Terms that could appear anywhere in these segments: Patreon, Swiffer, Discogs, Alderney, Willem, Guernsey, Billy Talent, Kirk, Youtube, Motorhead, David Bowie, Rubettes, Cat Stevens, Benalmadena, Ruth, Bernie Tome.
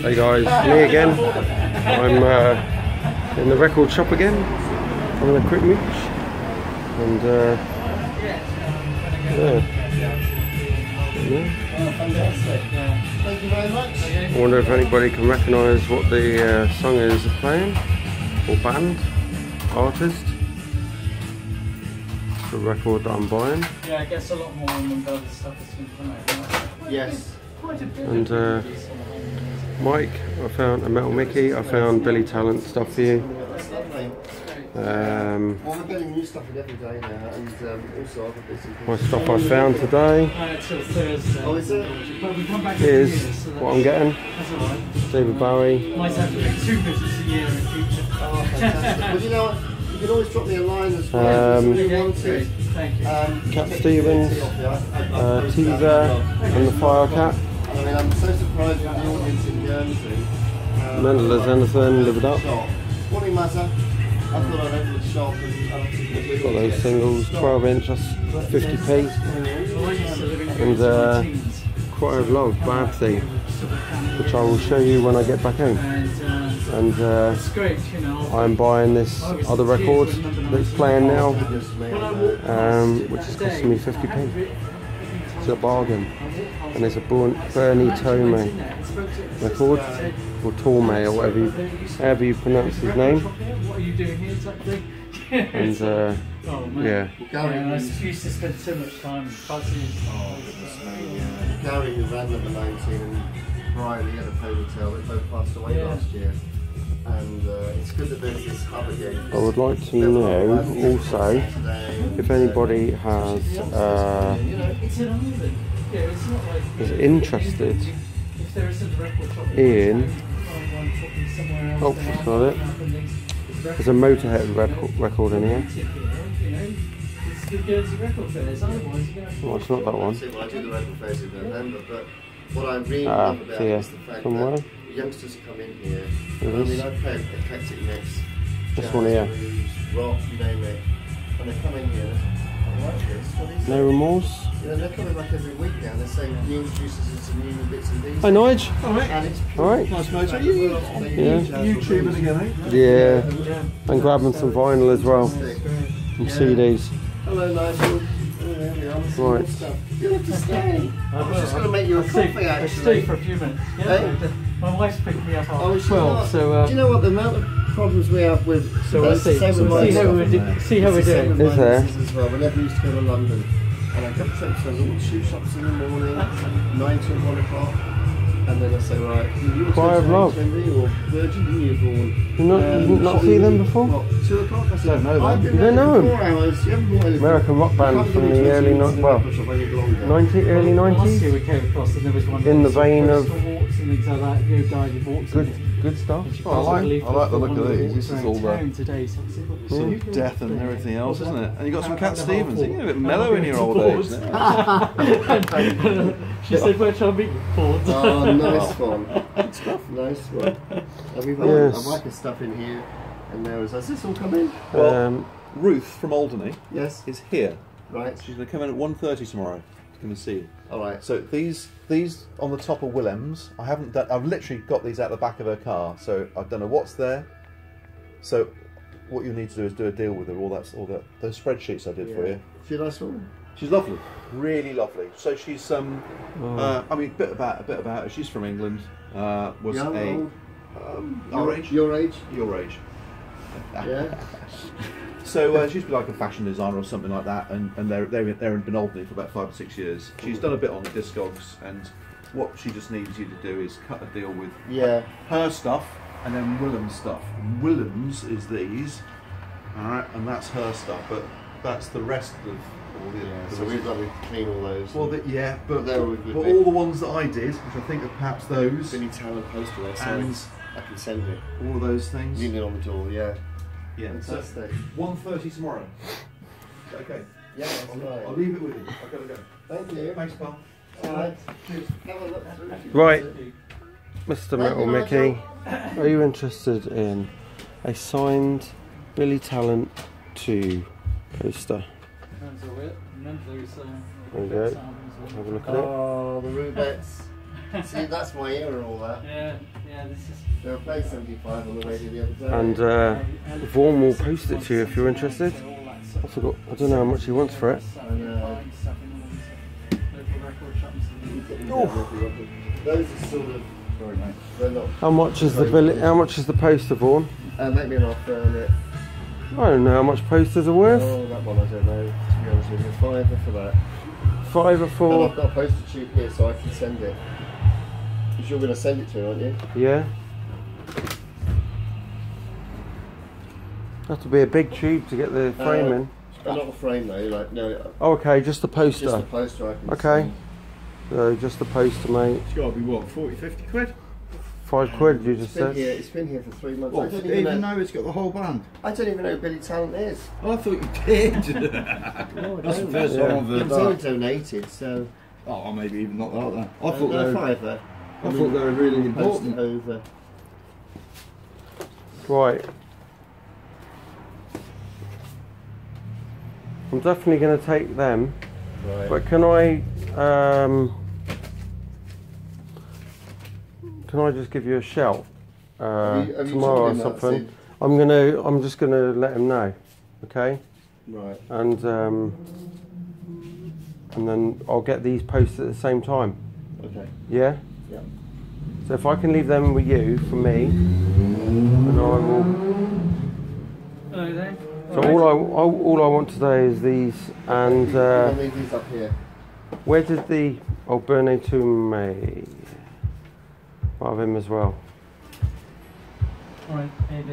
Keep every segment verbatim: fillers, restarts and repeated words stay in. Hey guys, me again. I'm uh, in the record shop again on a quick mooch, and uh, yeah. yeah. Thank you very much. I wonder if anybody can recognise what the uh, song is playing, or band, artist. It's a record that I'm buying. Yeah, I guess a lot more than the other stuff that's been playing. Yes. And uh, Mike, I found a Metal Mickey, I found Billy Talent stuff for you. That's lovely. Um, well, I'm getting new stuff every day now, and um, also other bits and things. My stuff I found today oh, is, it? is what I'm getting. David Bowie. Might have to pick two pictures a year in the future. Oh, fantastic. Well, you know what? You can always drop me a line as well. Um, um, Cat Stevens, uh, Teaser, and the Fire Cat. I mean, I'm so surprised with the audience in Guernsey. Um, Mendelers, Anderson, Live It Up. What matter? I thought I'd open the shop and got those singles, twelve inch, that's fifty p. And uh, quite a vlog, bad thing, which I will show you when I get back home. And uh, I'm buying this other record that's playing now, um, which is costing me fifty p. It's a bargain. And it's a Bernie Tome record, or Torme, or whatever you, however you pronounce his name. What are you doing here exactly? And uh, oh, yeah. yeah. I used to spend so much time buzzing. Oh, Gary, who ran number nineteen, and Brian, he had a ponytail, they both passed away yeah. last year. And uh, it's good that there's this club again. I would like to know also if anybody has uh, is interested in. Oh, that's not it. There's a Motorhead record, record in here. Well, it's not that one. Ah, uh, yeah. Somewhere. Youngsters come in here. I mean, I play an eclectic mix. This one here. Rock, you name it. And they come in here. No remorse. You know, they're coming back every week now. They're saying new introduces and some new bits and things. Hi, Nige. Alright. And it's alright. Nice motor. You YouTubers again, eh? Yeah. And grabbing some vinyl as well. And C Ds. Hello, Nigel. Right. You have to stay. I was just going to make you a coffee, actually. Stay for a few minutes. Yeah. My wife's picked me up after twelve, so... Uh, do you know what the amount of problems we have with... So we'll see. So we'll see how we're doing. See how we're doing. Is there? As well. We never used to go to London. And I kept trips to little shoe shops in the morning, nine to one o'clock. And then I say, right, you were or Virgin Newborn. You've not, um, you not seen them before? What, two o'clock? I said, no, I've been there no, no. four hours. You haven't bought anything. American rock band from the early... nineties, well, ninety, early nineties? Last year we came across and there was one... In the vein of... Things like that, you guy, you walk good, good stuff. Oh, I, like, I like the look of these. This is all the today, so cool. Death and everything else, isn't it? And you got some Cat Stevens. You're a bit mellow in your old age. Isn't it? She said, "Where shall I meet you?" Oh, nice one. Good stuff. Nice one. Yes. I like the stuff in here. And there was. Has this all come in? Well, um, Ruth from Alderney. Yes. Is here. Right. She's going to come in at one thirty tomorrow. Come and see you. All right. So these these on the top are Willem's. I haven't done. I've literally got these out the back of her car. So I don't know what's there. So what you need to do is do a deal with her. All that's all that those spreadsheets I did yeah. for you. She's a nice woman. She's lovely, really lovely. So she's um. Oh. Uh, I mean, bit about a bit about her. She's from England. Uh, was Young, a um, your, our age. Your age. Your age. Yeah. So uh, she's been like a fashion designer or something like that, and, and they're, they're, they're in Benalmadena for about five or six years. She's done a bit on the Discogs, and what she just needs you to do is cut a deal with yeah. her stuff and then Willem's stuff. And Willem's is these, all right, and that's her stuff, but that's the rest of all the... Yeah, the so we've got to clean all those. Well, the, yeah, but, but, all, but all the ones that I did, which I think are perhaps those... Billy Talent poster there, so I can send it. All of those things. You need it on the door, yeah. Yeah, Thursday. one thirty tomorrow. Okay. Yeah, I'll, I'll leave it with you. I've got to go. Thank you. Thanks, pal. Alright. Right. Mister Metal Mickey, are you interested in a signed Billy Talent two poster? Depends on it. There we go. Have a look at it. Oh, the Rubettes. See, that's my ear and all that. Yeah, yeah. And uh, Vaughan will post it to you if you're interested. Also got, I don't know how much he wants for it. Oh. How much is the bill? How much is the poster, Vaughan? Uh, make me an offer on it. I don't know how much posters are worth. Oh, that one I don't know. To be honest with you, fiver for that. Fiver for. I've got a poster tube here, so I can send it. Because you're going to send it to me, aren't you? Yeah. Have to be a big tube to get the frame uh, in. Not the frame though, like no. Oh, okay, just the poster. Just the poster. I can okay. See. So just the poster, mate. It's got to be what, forty, fifty quid? Five quid, you just said. Here, it's been here for three months. What, I don't even know. know it's got the whole band. I don't even know who Billy Talent is. Oh, I thought you did. No, that's the first yeah. one. It was all donated, so. Oh, maybe even not that then. I uh, thought no, they were fiver. I, I mean, thought they were really important. Over. Right. I'm definitely going to take them. Right. But can I? Um, Can I just give you a shout uh, have you, have tomorrow or something? I'm gonna, I'm just gonna let him know, okay? Right. And um, and then I'll get these posted at the same time. Okay. Yeah. Yeah. So if I can leave them with you for me, and I will. Hello there. So all, all I, all I want today is these, and. Uh, leave these up here. Where did the Alderney to me? Part of him as well. Alright, A D.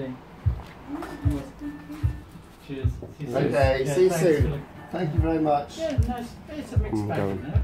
Cheers. See you soon. Okay, yeah, see you soon. Thank you very much. Yeah, nice. It's a mixed bag in there.